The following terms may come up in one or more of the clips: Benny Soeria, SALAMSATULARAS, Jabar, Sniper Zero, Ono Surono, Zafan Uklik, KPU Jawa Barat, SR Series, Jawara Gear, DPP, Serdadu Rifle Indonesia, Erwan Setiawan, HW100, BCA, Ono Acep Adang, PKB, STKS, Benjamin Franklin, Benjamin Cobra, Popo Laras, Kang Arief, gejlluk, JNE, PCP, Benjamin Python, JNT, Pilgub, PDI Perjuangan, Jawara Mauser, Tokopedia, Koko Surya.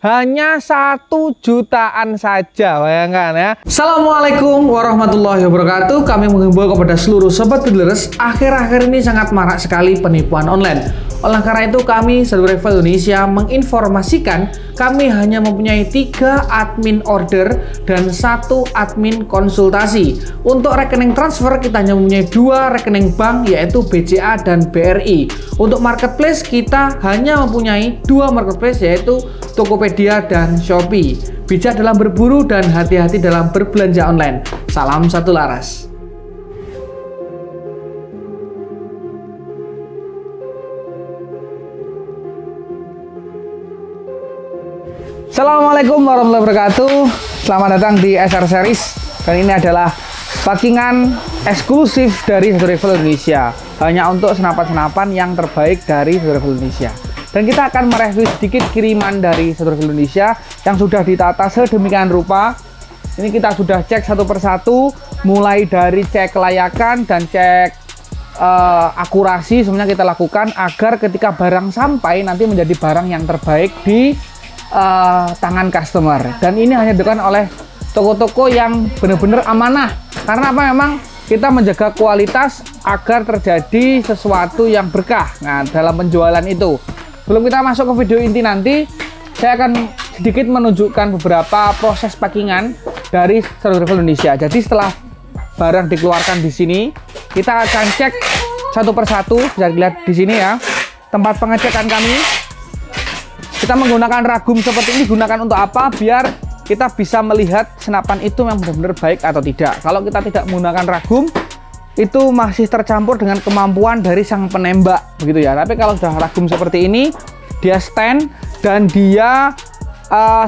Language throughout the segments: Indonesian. hanya 1 jutaan saja, bayangkan ya. Assalamualaikum warahmatullahi wabarakatuh. Kami menghimbau kepada seluruh sobat pedealers, akhir-akhir ini sangat marak sekali penipuan online. Oleh karena itu, kami Serdadu Rifle Indonesia menginformasikan kami hanya mempunyai 3 admin order dan 1 admin konsultasi. Untuk rekening transfer, kita hanya mempunyai 2 rekening bank, yaitu BCA dan BRI. Untuk marketplace, kita hanya mempunyai 2 marketplace, yaitu Tokopedia dan Shopee. Bijak dalam berburu dan hati-hati dalam berbelanja online. Salam satu laras. Assalamualaikum warahmatullahi wabarakatuh. Selamat datang di SR Series. Dan ini adalah packingan eksklusif dari Serdadu Rifle Indonesia, hanya untuk senapan-senapan yang terbaik dari Serdadu Rifle Indonesia. Dan kita akan mereview sedikit kiriman dari Serdadu Rifle Indonesia yang sudah ditata sedemikian rupa. Ini kita sudah cek satu persatu, mulai dari cek kelayakan dan cek akurasi. Semuanya kita lakukan agar ketika barang sampai nanti menjadi barang yang terbaik di tangan customer. Dan ini hanya dilakukan oleh toko-toko yang benar-benar amanah. Karena apa? Memang kita menjaga kualitas agar terjadi sesuatu yang berkah. Nah, dalam penjualan itu, sebelum kita masuk ke video inti nanti, saya akan sedikit menunjukkan beberapa proses packingan dari Serdadu Rifle Indonesia. Jadi setelah barang dikeluarkan di sini, kita akan cek satu persatu. Bisa dilihat di sini ya, tempat pengecekan kami. Kita menggunakan ragum seperti ini, gunakan untuk apa? Biar kita bisa melihat senapan itu memang benar-benar baik atau tidak. Kalau kita tidak menggunakan ragum, itu masih tercampur dengan kemampuan dari sang penembak, begitu ya. Tapi kalau sudah ragum seperti ini, dia stand dan dia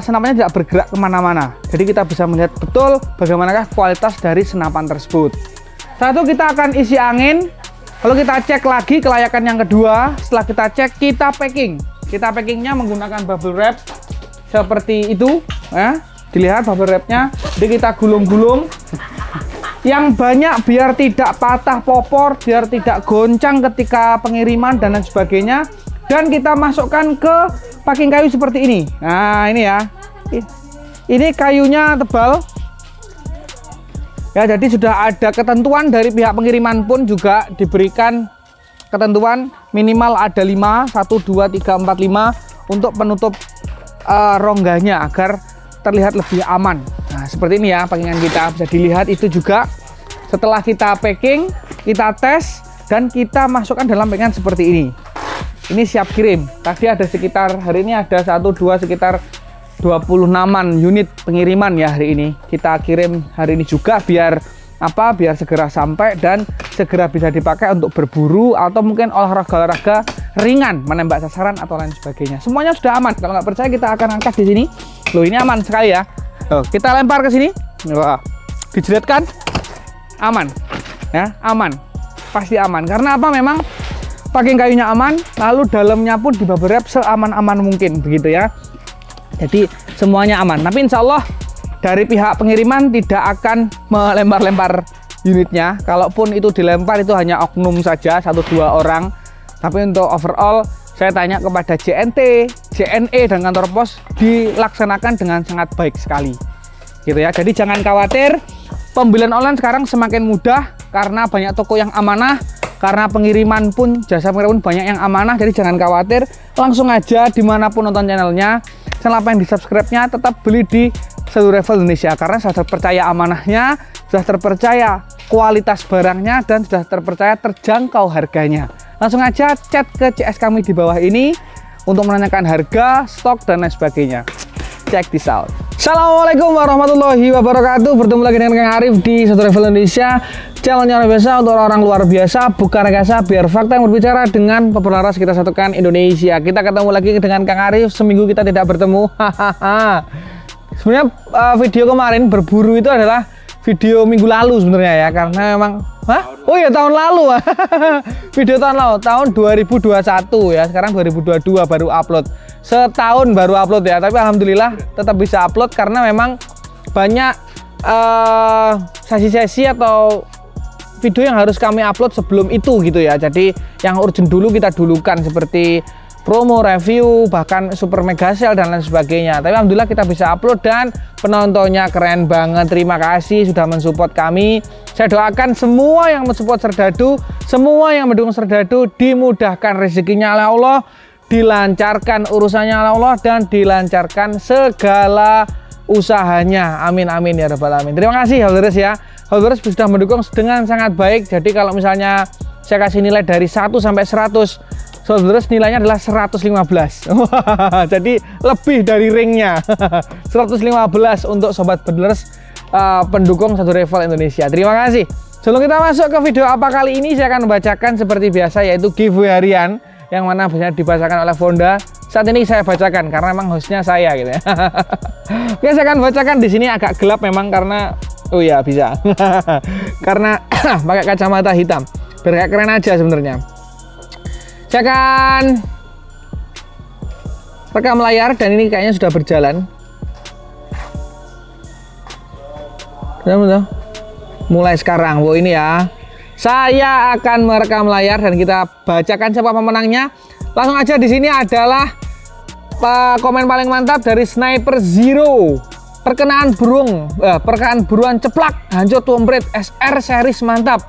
senapannya tidak bergerak kemana-mana. Jadi kita bisa melihat betul bagaimanakah kualitas dari senapan tersebut. Satu, kita akan isi angin. Lalu kita cek lagi kelayakan yang kedua. Setelah kita cek, kita packing. Kita packingnya menggunakan bubble wrap seperti itu, ya. Dilihat bubble wrapnya, jadi kita gulung-gulung yang banyak biar tidak patah popor, biar tidak goncang ketika pengiriman dan lain sebagainya. Dan kita masukkan ke packing kayu seperti ini. Nah, ini ya, ini kayunya tebal ya, jadi sudah ada ketentuan dari pihak pengiriman pun juga diberikan ketentuan minimal ada 5, 1, 2, 3, 4, 5 untuk penutup rongganya agar terlihat lebih aman. Nah, seperti ini ya packingan kita, bisa dilihat itu juga. Setelah kita packing, kita tes dan kita masukkan dalam packingan seperti ini. Ini siap kirim. Tadi ada sekitar, hari ini ada 1, 2, sekitar 26-an unit pengiriman ya hari ini. Kita kirim hari ini juga biar apa? Biar segera sampai dan segera bisa dipakai untuk berburu atau mungkin olahraga-olahraga ringan, menembak sasaran atau lain sebagainya. Semuanya sudah aman. Kalau nggak percaya, kita akan angkat di sini. Loh, ini aman sekali ya. Loh, kita lempar ke sini. Wah, dijiletkan. Aman. Ya, aman. Pasti aman. Karena apa? Memang packing kayunya aman, lalu dalamnya pun di bubble wrap seaman-aman mungkin, begitu ya. Jadi semuanya aman. Tapi insya Allah dari pihak pengiriman tidak akan melempar-lempar unitnya. Kalaupun itu dilempar, itu hanya oknum saja, 1-2 orang. Tapi untuk overall, saya tanya kepada JNT, JNE, dan kantor pos, dilaksanakan dengan sangat baik sekali, gitu ya. Jadi jangan khawatir, pembelian online sekarang semakin mudah karena banyak toko yang amanah, karena pengiriman pun, jasa pengiriman pun banyak yang amanah. Jadi jangan khawatir, langsung aja dimanapun nonton channelnya, selama yang di subscribe-nya tetap beli di Serdadu Rifle Indonesia, karena sudah terpercaya amanahnya, sudah terpercaya kualitas barangnya, dan sudah terpercaya terjangkau harganya. Langsung aja chat ke CS kami di bawah ini untuk menanyakan harga, stok, dan lain sebagainya. Check this out. Assalamualaikum warahmatullahi wabarakatuh. Bertemu lagi dengan Kang Arief di Serdadu Rifle Indonesia, channelnya luar biasa untuk orang luar biasa, bukan rekayasa, biar fakta yang berbicara dengan Popo Laras kita satukan Indonesia. Kita ketemu lagi dengan Kang Arief, seminggu kita tidak bertemu. Hahaha. Sebenarnya video kemarin berburu itu adalah video minggu lalu sebenarnya ya, karena memang oh ya tahun lalu. Video tahun lalu, tahun 2021 ya, sekarang 2022 baru upload. Setahun baru upload ya, tapi alhamdulillah tetap bisa upload karena memang banyak sesi-sesi atau video yang harus kami upload sebelum itu gitu ya. Jadi yang urgent dulu kita dulukan, seperti promo, review, bahkan super mega sale dan lain sebagainya. Tapi alhamdulillah kita bisa upload dan penontonnya keren banget. Terima kasih sudah mensupport kami. Saya doakan semua yang mensupport Serdadu, semua yang mendukung Serdadu dimudahkan rezekinya oleh Allah, dilancarkan urusannya oleh Allah, dan dilancarkan segala usahanya. Amin amin ya rabbal alamin. Terima kasih Holders ya. Holders sudah mendukung dengan sangat baik. Jadi kalau misalnya saya kasih nilai dari 1 sampai 100, Holders nilainya adalah 115. Jadi lebih dari ringnya. 115 untuk sobat Holders pendukung Serdadu Rifle Indonesia. Terima kasih. Sebelum kita masuk ke video apa kali ini, saya akan membacakan seperti biasa, yaitu giveaway harian yang mana biasanya dibacakan oleh Fonda. Saat ini saya bacakan karena memang hostnya saya gitu ya. Oke, saya akan bacakan di sini agak gelap memang karena oh ya bisa. Karena pakai kacamata hitam. Biar kayak keren aja sebenarnya. Saya akan rekam layar dan ini kayaknya sudah berjalan. Mulai sekarang. Wow, ini ya. Saya akan merekam layar dan kita bacakan siapa pemenangnya. Langsung aja di sini adalah komen paling mantap dari Sniper Zero. Perkenaan buruan ceplak, hancur tumprit SR Series mantap.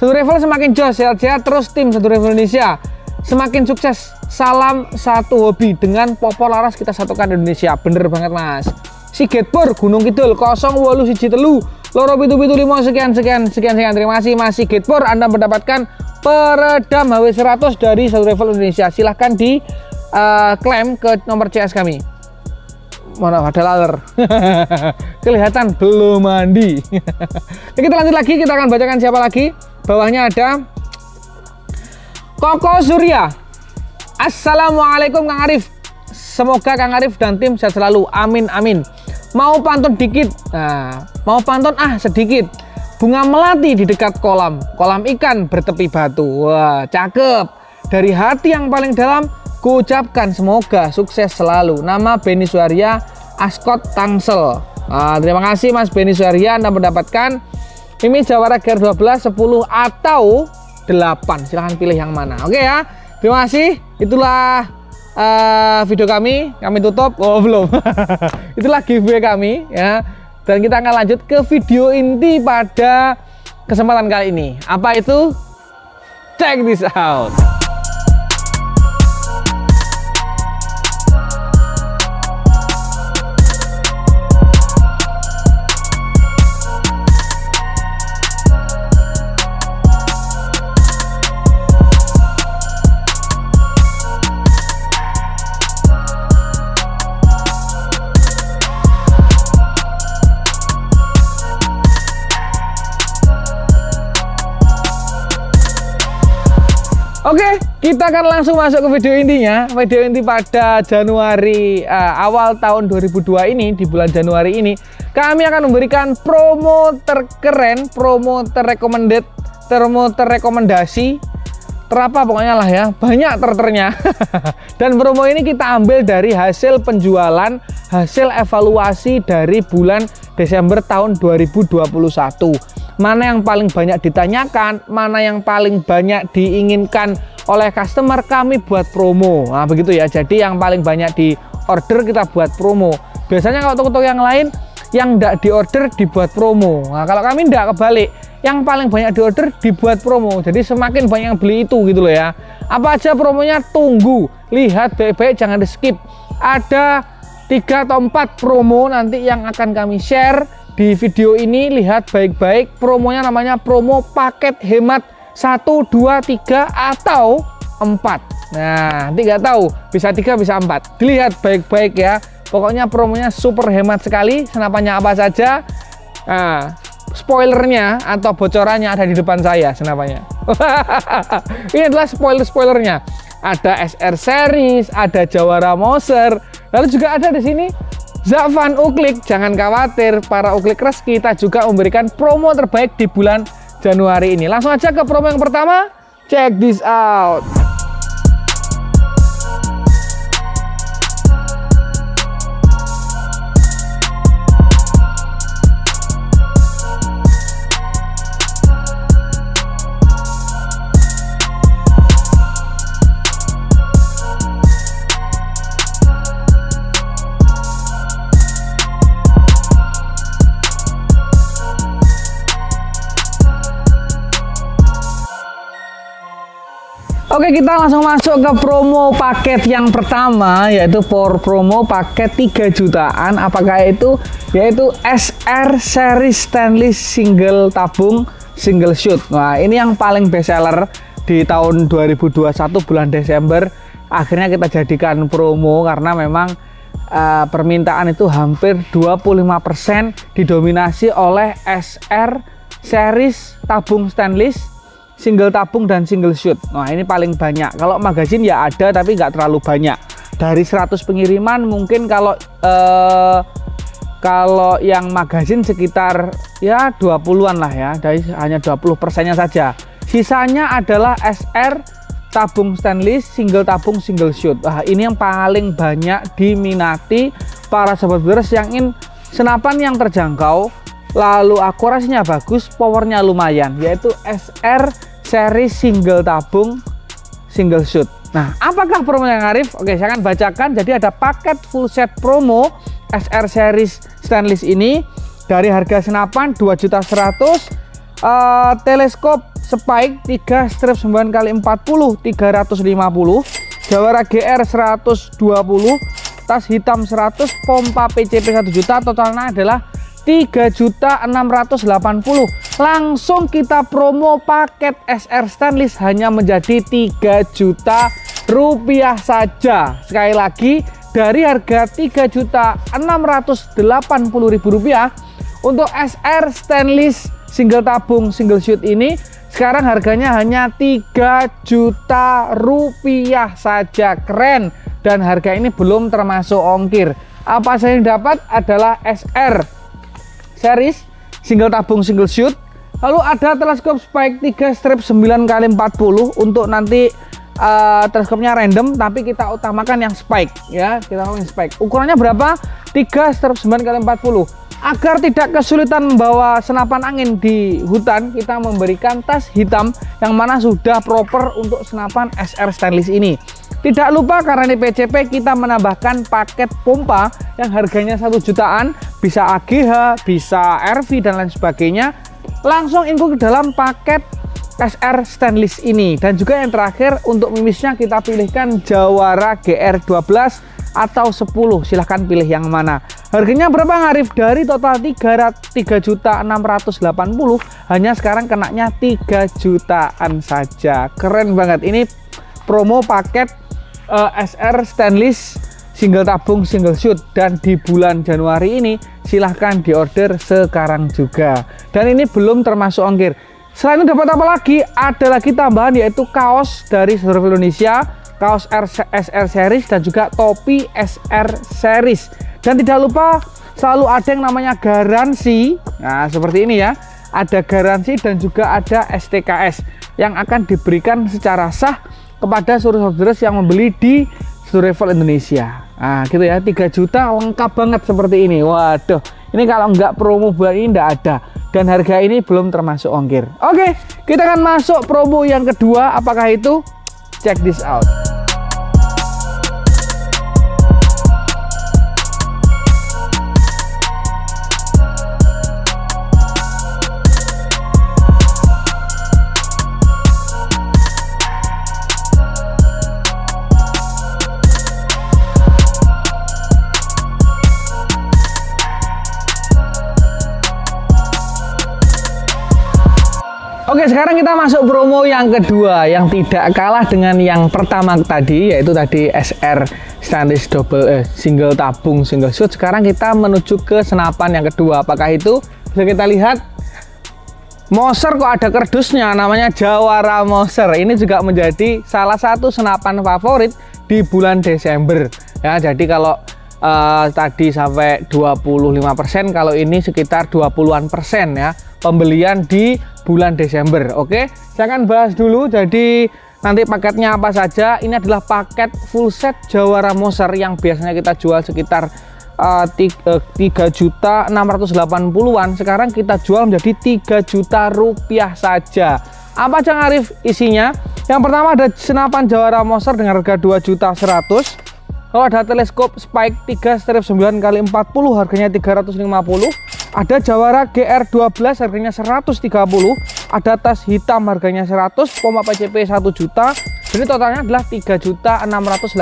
Serdadu Rifle semakin jos, LCA terus tim Serdadu Rifle Indonesia. Semakin sukses, salam satu hobi dengan Popo Laras kita satukan Indonesia. Bener banget mas. Sigetpur Gunung Kidul 0813 loro 775 sekian. Terima kasih Mas Sigitpur, Anda mendapatkan peredam HW100 dari Serdadu Rifle Indonesia. Silahkan di klaim ke nomor CS kami. Mana ada laler. Kelihatan belum mandi. Jadi kita lanjut lagi, kita akan bacakan siapa lagi. Bawahnya ada Koko Surya. Assalamualaikum Kang Arief. Semoga Kang Arief dan tim sehat selalu. Amin amin. Mau pantun dikit, sedikit. Bunga melati di dekat kolam ikan bertepi batu. Wah, cakep. Dari hati yang paling dalam, kuucapkan semoga sukses selalu. Nama Benny Soeria, Askot Tangsel. Nah, terima kasih Mas Benny Soeria, Anda mendapatkan ini Jawara Gear 12, 10 atau 8. Silahkan pilih yang mana. Oke ya, terima kasih. Itulah video kami tutup. Oh belum. Itulah giveaway kami ya, dan kita akan lanjut ke video inti pada kesempatan kali ini. Apa itu? Check this out. Oke, kita akan langsung masuk ke video intinya. Video inti pada Januari awal tahun 2002 ini, di bulan Januari ini, kami akan memberikan promo terkeren, promo terrekomended, promo terrekomendasi, terapa pokoknya lah ya, banyak terternya. Dan promo ini kita ambil dari hasil penjualan, hasil evaluasi dari bulan Desember tahun 2021. Mana yang paling banyak ditanyakan, mana yang paling banyak diinginkan oleh customer, kami buat promo. Nah begitu ya, jadi yang paling banyak di order kita buat promo. Biasanya kalau toko-toko yang lain, yang tidak di order dibuat promo. Nah kalau kami tidak, kebalik, yang paling banyak di order dibuat promo. Jadi semakin banyak yang beli itu gitu loh ya. Apa aja promonya, tunggu, lihat baik-baik, jangan di skip. Ada 3 atau 4 promo nanti yang akan kami share di video ini, lihat baik-baik. Promonya namanya promo paket hemat 1, 2, 3, atau 4. Nah, nanti nggak tahu, bisa 3, bisa 4. Dilihat baik-baik ya. Pokoknya promonya super hemat sekali. Senapannya apa saja? Nah, spoilernya atau bocorannya ada di depan saya senapannya. Ini adalah spoiler-spoilernya. Ada SR Series, ada Jawara Mauser, lalu juga ada di sini Zafan Uklik. Jangan khawatir, para Uklik Res kita juga memberikan promo terbaik di bulan Januari ini. Langsung aja ke promo yang pertama, check this out. Oke, kita langsung masuk ke promo paket yang pertama, yaitu promo paket 3 jutaan. Apakah itu? Yaitu SR Series Stainless Single Tabung Single Shoot. Nah, ini yang paling best seller di tahun 2021 bulan Desember. Akhirnya kita jadikan promo karena memang permintaan itu hampir 25% didominasi oleh SR Series tabung stainless single tabung dan single shoot. Nah, ini paling banyak. Kalau magazine ya ada tapi nggak terlalu banyak. Dari 100 pengiriman mungkin kalau yang magazine sekitar ya 20-an lah ya. Dari hanya 20%-nya saja. Sisanya adalah SR tabung stainless single tabung single shoot. Nah, ini yang paling banyak diminati para sobat beras yang ingin senapan yang terjangkau, lalu akurasinya bagus, powernya lumayan, yaitu SR Series single tabung single shoot. Nah, apakah promo yang Arief? Oke, saya akan bacakan. Jadi ada paket full set promo SR Series stainless ini dari harga senapan 2.100.000, teleskop spike 3 strip 9x40 350, Jawara Gear 120, tas hitam 100, pompa PCP 1 juta, totalnya adalah 3.680. Langsung kita promo paket SR stainless hanya menjadi 3 juta rupiah saja. Sekali lagi, dari harga 3.680.000 rupiah untuk SR stainless single tabung single shoot ini sekarang harganya hanya 3 juta rupiah saja. Keren, dan harga ini belum termasuk ongkir. Apa yang dapat adalah SR Series single tabung single shoot, lalu ada teleskop spike 3 strip 9x40 untuk nanti teleskopnya random tapi kita utamakan yang spike ya, kita utamakan spike. Ukurannya berapa? 3 strip 9x40. Agar tidak kesulitan membawa senapan angin di hutan, kita memberikan tas hitam yang mana sudah proper untuk senapan SR stainless ini. Tidak lupa karena di PCP kita menambahkan paket pompa yang harganya 1 jutaan, bisa AGH, bisa RV dan lain sebagainya. Langsung include ke dalam paket SR stainless ini. Dan juga yang terakhir untuk mimisnya kita pilihkan Jawara GR 12 atau 10, silahkan pilih yang mana. Harganya berapa Arief? Dari total 3.680 hanya sekarang kenaknya 3 jutaan saja. Keren banget, ini promo paket SR stainless single tabung single shoot, dan di bulan Januari ini silahkan diorder sekarang juga, dan ini belum termasuk ongkir. Selain itu dapat apa lagi? Ada lagi tambahan, yaitu kaos dari seluruh Indonesia, kaos SR Series dan juga topi SR Series. Dan tidak lupa selalu ada yang namanya garansi. Nah, seperti ini ya. Ada garansi dan juga ada STKS yang akan diberikan secara sah kepada seluruh saudara yang membeli di seluruh level Indonesia. Nah, gitu ya. 3 juta lengkap banget seperti ini. Waduh. Ini kalau nggak promo bulan ini nggak ada. Dan harga ini belum termasuk ongkir. Oke, kita akan masuk promo yang kedua. Apakah itu? Check this out. Oke, sekarang kita masuk promo yang kedua yang tidak kalah dengan yang pertama tadi, yaitu tadi SR stainless single tabung single shoot. Sekarang kita menuju ke senapan yang kedua. Apakah itu? Bisa kita lihat Mauser, kok ada kerdusnya, namanya Jawara Mauser. Ini juga menjadi salah satu senapan favorit di bulan Desember ya. Jadi kalau tadi sampai 25%, kalau ini sekitar 20-an% ya pembelian di bulan Desember. Oke, saya akan bahas dulu. Jadi nanti paketnya apa saja. Ini adalah paket full set Jawara Mauser yang biasanya kita jual sekitar 3.680-an. Sekarang kita jual menjadi 3 juta rupiah saja. Apa Kang Arief isinya? Yang pertama ada senapan Jawara Mauser dengan harga 2.100.000. Kalau ada teleskop spike 3 strip 9x40 harganya 350. Ada Jawara GR 12 harganya 130, ada tas hitam harganya 100, pompa PCP 1 juta, Jadi totalnya adalah 3.680.000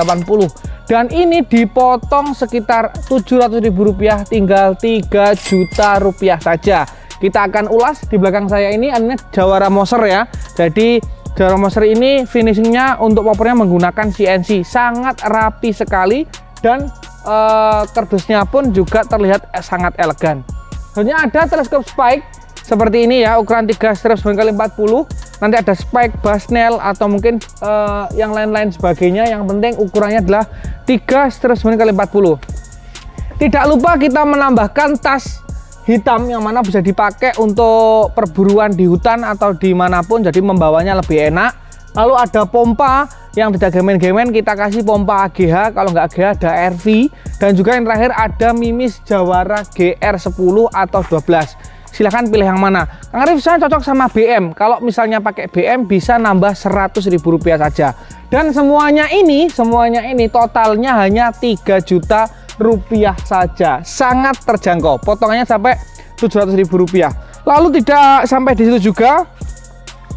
dan ini dipotong sekitar 700.000 rupiah, tinggal 3 juta rupiah saja. Kita akan ulas di belakang saya ini adanya Jawara Mauser ya. Jadi Jawara Mauser ini finishingnya untuk popornya menggunakan CNC, sangat rapi sekali dan kerdusnya pun juga terlihat sangat elegan. Selanjutnya ada teleskop spike seperti ini ya, ukuran 3/9x40. Nanti ada spike basnel atau mungkin yang lain-lain sebagainya. Yang penting ukurannya adalah 3/9x40. Tidak lupa kita menambahkan tas hitam yang mana bisa dipakai untuk perburuan di hutan atau dimanapun, jadi membawanya lebih enak. Lalu ada pompa yang tidak gemen-gemen, kita kasih pompa AGH, kalau nggak AGH ada RV, dan juga yang terakhir ada mimis Jawara GR 10 atau 12. Silahkan pilih yang mana. Kang Arief, saya cocok sama BM. Kalau misalnya pakai BM bisa nambah 100.000 rupiah saja. Dan semuanya ini totalnya hanya 3 juta rupiah saja, sangat terjangkau, potongannya sampai 700.000 rupiah. Lalu tidak sampai di situ juga,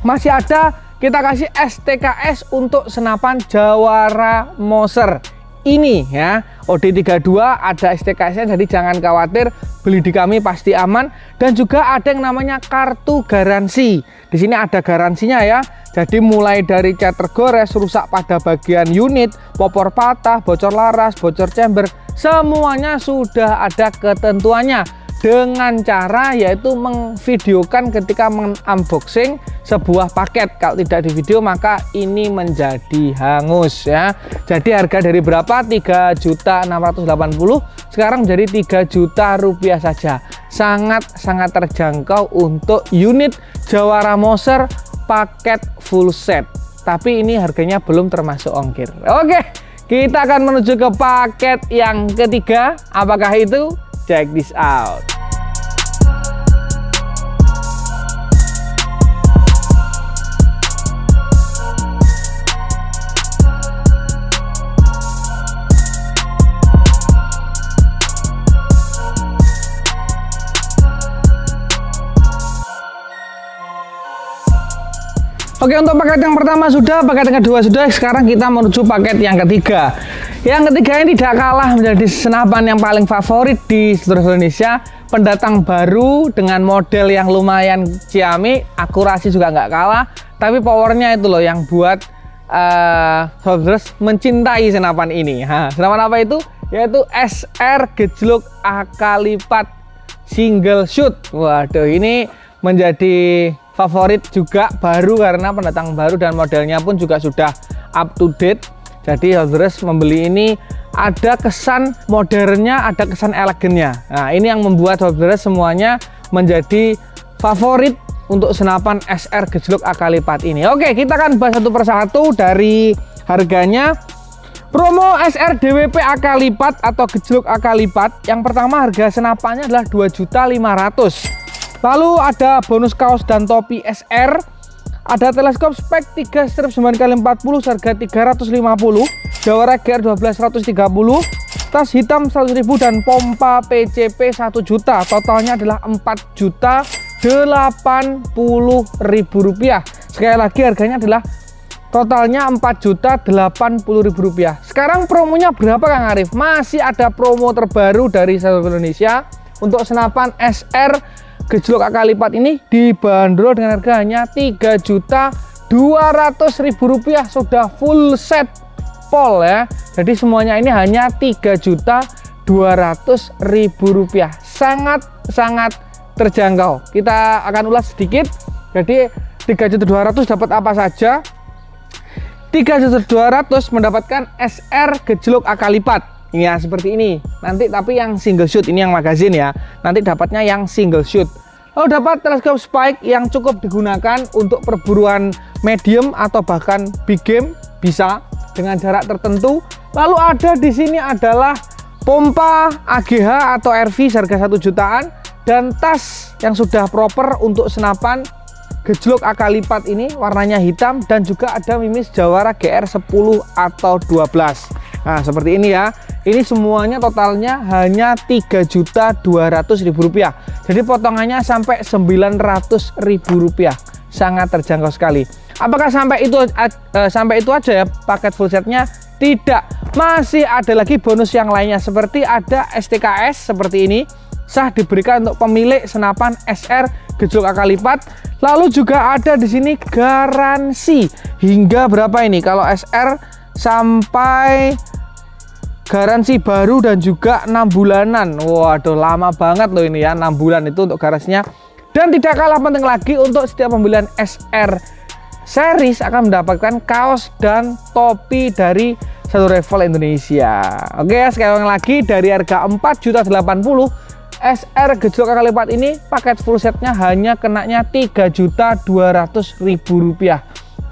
masih ada kita kasih STKS untuk senapan Jawara Mauser ini ya, OD32 ada STKS-nya, jadi jangan khawatir, beli di kami pasti aman. Dan juga ada yang namanya kartu garansi, di sini ada garansinya ya. Jadi mulai dari cat tergores, rusak pada bagian unit, popor patah, bocor laras, bocor chamber, semuanya sudah ada ketentuannya, dengan cara yaitu mengvideokan ketika mengunboxing sebuah paket. Kalau tidak di video maka ini menjadi hangus ya. Jadi harga dari berapa, 3.680.000 sekarang menjadi 3 juta rupiah saja. Sangat-sangat terjangkau untuk unit Jawara Mauser paket full set. Tapi ini harganya belum termasuk ongkir. Oke, kita akan menuju ke paket yang ketiga. Apakah itu? Check this out. Oke, untuk paket yang pertama sudah, paket yang kedua sudah, sekarang kita menuju paket yang ketiga. Yang ketiga ini tidak kalah menjadi senapan yang paling favorit di seluruh Indonesia. Pendatang baru dengan model yang lumayan ciamik, akurasi juga nggak kalah, tapi powernya itu loh yang buat soldiers mencintai senapan ini. Senapan apa itu? Yaitu SR Gejluk AK Lipat Single Shoot. Waduh, ini menjadi favorit juga baru karena pendatang baru dan modelnya pun juga sudah up to date. Jadi harus membeli ini, ada kesan modernnya, ada kesan elegannya. Nah, ini yang membuat harus semuanya menjadi favorit untuk senapan SR Gejluk AK Lipat ini. Oke, kita akan bahas satu persatu dari harganya. Promo SR DWP AK Lipat atau Gejluk AK Lipat, yang pertama harga senapannya adalah 2.500.000. Lalu ada bonus kaos dan topi SR, ada teleskop spek 3/9x40 harga 350, Jawara Gear 12 130, tas hitam 100.000 dan pompa PCP 1 juta. Totalnya adalah 4.080.000 rupiah. Sekali lagi harganya adalah totalnya 4.080.000 rupiah. Sekarang promonya berapa Kang Arief? Masih ada promo terbaru dari Serdadu Rifle Indonesia untuk senapan SR Gejluk AK Lipat ini dibanderol dengan harga hanya 3.200.000 rupiah, sudah full set pol ya. Jadi semuanya ini hanya 3.200.000 rupiah, sangat-sangat terjangkau. Kita akan ulas sedikit. Jadi 3.200 dapat apa saja? 3.200 mendapatkan SR Gejluk AK Lipat. Ya seperti ini nanti, tapi yang single shoot ini yang magazine ya, nanti dapatnya yang single shoot. Lalu dapat teleskop spike yang cukup digunakan untuk perburuan medium atau bahkan big game, bisa dengan jarak tertentu. Lalu ada di sini adalah pompa AGH atau RV harga 1 jutaan, dan tas yang sudah proper untuk senapan Gejluk AK Lipat ini, warnanya hitam, dan juga ada mimis Jawara GR 10 atau 12. Nah, seperti ini ya. Ini semuanya totalnya hanya 3.200.000 rupiah. Jadi potongannya sampai 900.000 rupiah. Sangat terjangkau sekali. Apakah sampai itu aja ya paket full setnya? Tidak, masih ada lagi bonus yang lainnya, seperti ada STKS seperti ini, sah diberikan untuk pemilik senapan SR gejolak akal lipat. Lalu juga ada di sini garansi hingga berapa ini, kalau SR sampai garansi baru dan juga 6 bulanan. Waduh, lama banget loh ini ya, 6 bulan itu untuk garansinya. Dan tidak kalah penting lagi, untuk setiap pembelian SR Series akan mendapatkan kaos dan topi dari Serdadu Rifle Indonesia. Oke ya, sekali lagi dari harga 4.080.000 SR gejolak akal lipat ini paket full setnya hanya kenaknya Rp3.200.000.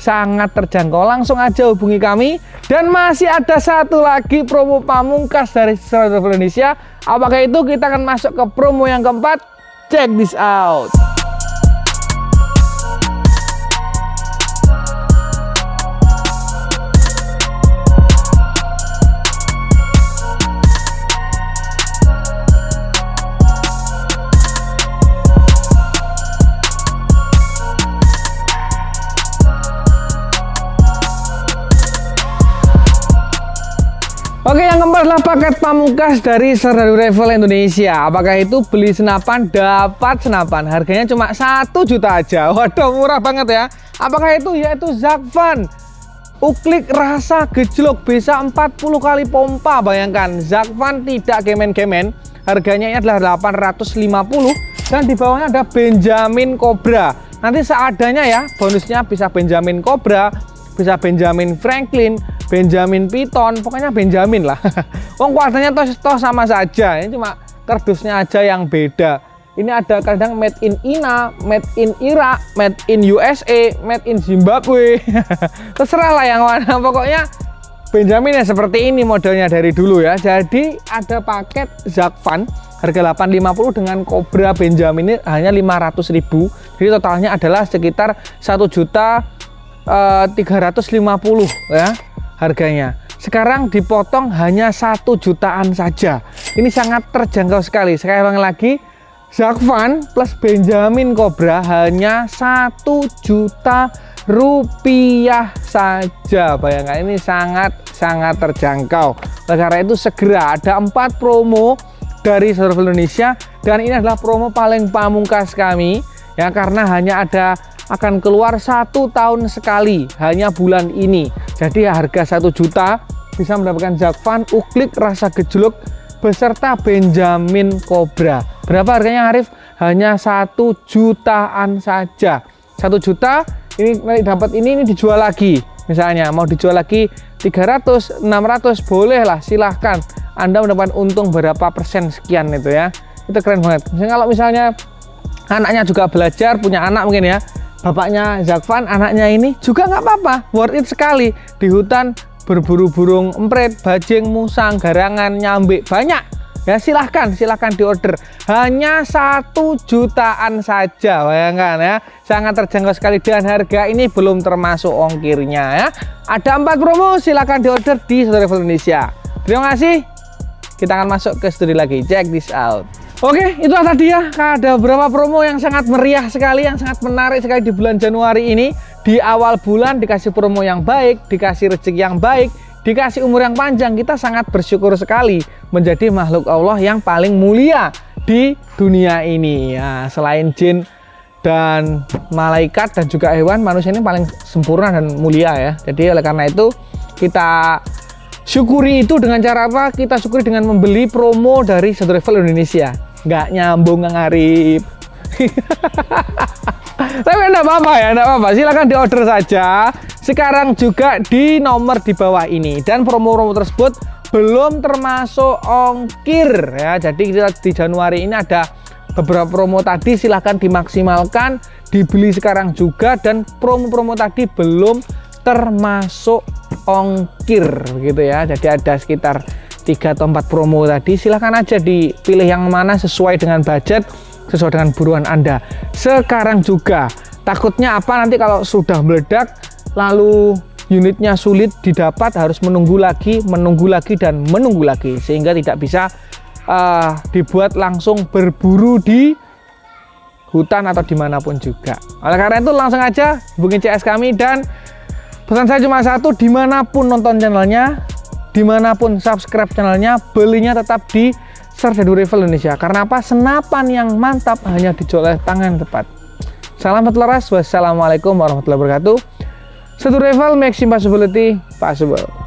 Sangat terjangkau. Langsung aja hubungi kami. Dan masih ada satu lagi promo pamungkas dari Serdadu Rifle Indonesia. Apakah itu? Kita akan masuk ke promo yang keempat. Check this out. Oke, yang keempat adalah paket pamungkas dari Serdadu Rifle Indonesia. Apakah itu? Beli senapan dapat senapan. Harganya cuma 1 juta aja. Waduh, murah banget ya. Apakah itu? Yaitu Zafan Uklik rasa gejlok bisa 40 kali pompa. Bayangkan, Zafan tidak kemen-kemen. Harganya ini adalah 850. Dan di bawahnya ada Benjamin Cobra. Nanti seadanya ya, bonusnya bisa Benjamin Cobra, bisa Benjamin Franklin, Benjamin Python, pokoknya Benjamin lah. Wong kuartanya toh sama saja, ini cuma kardusnya aja yang beda. Ini ada kadang made in Ina, made in Irak, made in USA, made in Zimbabwe. Terserah lah yang mana, pokoknya Benjamin ya seperti ini modelnya dari dulu ya. Jadi ada paket Zafan harga 850 dengan Cobra Benjamin ini hanya 500.000. Jadi totalnya adalah sekitar 1.350 ya harganya. Sekarang dipotong hanya 1 jutaan saja. Ini sangat terjangkau sekali. Saya ulangi lagi, Zafan plus Benjamin Cobra hanya 1 juta rupiah saja. Bayangkan, ini sangat terjangkau. Oleh karena itu segera ada 4 promo dari Serdadu Rifle Indonesia, dan ini adalah promo paling pamungkas kami ya, karena hanya ada akan keluar 1 tahun sekali, hanya bulan ini. Jadi harga 1 juta bisa mendapatkan Zafan Uklik rasa gejluk beserta Benjamin Cobra. Berapa harganya, Arief? Hanya 1 jutaan saja. 1 juta ini dapat, ini dijual lagi. Misalnya mau dijual lagi 300, 600, bolehlah, silahkan. Anda mendapatkan untung berapa persen sekian itu ya. Itu keren banget. Misalnya kalau misalnya anaknya juga belajar, punya anak mungkin ya, bapaknya Zafan, anaknya ini juga nggak apa-apa, worth it sekali. Di hutan berburu burung emprit, bajing, musang, garangan, nyambe, banyak ya, silahkan diorder. Hanya 1 jutaan saja. Bayangkan ya, sangat terjangkau sekali, dan harga ini belum termasuk ongkirnya ya. Ada 4 promo, silahkan diorder di Serdadu Rifle Indonesia. Terima kasih. Kita akan masuk ke studio lagi. Check this out. Oke, itulah tadi ya, ada beberapa promo yang sangat meriah sekali, yang sangat menarik sekali di bulan Januari ini. Di awal bulan dikasih promo yang baik, dikasih rezeki yang baik, dikasih umur yang panjang. Kita sangat bersyukur sekali menjadi makhluk Allah yang paling mulia di dunia ini ya. Selain jin dan malaikat dan juga hewan, manusia ini paling sempurna dan mulia ya. Jadi oleh karena itu kita syukuri itu dengan cara apa? Kita syukuri dengan membeli promo dari Serdadu Rifle Indonesia. Nggak nyambung, Kang Arief. Tapi enggak apa-apa ya, enggak apa-apa. Silahkan diorder saja sekarang juga di nomor di bawah ini. Dan promo-promo tersebut belum termasuk ongkir ya. Jadi kita di Januari ini ada beberapa promo tadi, silahkan dimaksimalkan, dibeli sekarang juga, dan promo-promo tadi belum termasuk ongkir gitu ya. Jadi ada sekitar 3 atau 4 promo tadi, silahkan aja dipilih yang mana sesuai dengan budget, sesuai dengan buruan Anda sekarang juga. Takutnya apa, nanti kalau sudah meledak lalu unitnya sulit didapat, harus menunggu lagi dan menunggu lagi, sehingga tidak bisa dibuat langsung berburu di hutan atau dimanapun juga. Oleh karena itu langsung aja hubungi CS kami, dan pesan saya cuma satu, dimanapun nonton channelnya, dimanapun subscribe channelnya, belinya tetap di Serdadu Rifle Indonesia. Karena apa? Senapan yang mantap hanya dijual oleh tangan tepat. Salam Popo Laras, wassalamualaikum warahmatullahi wabarakatuh. Serdadu Rifle makes impossibility possible.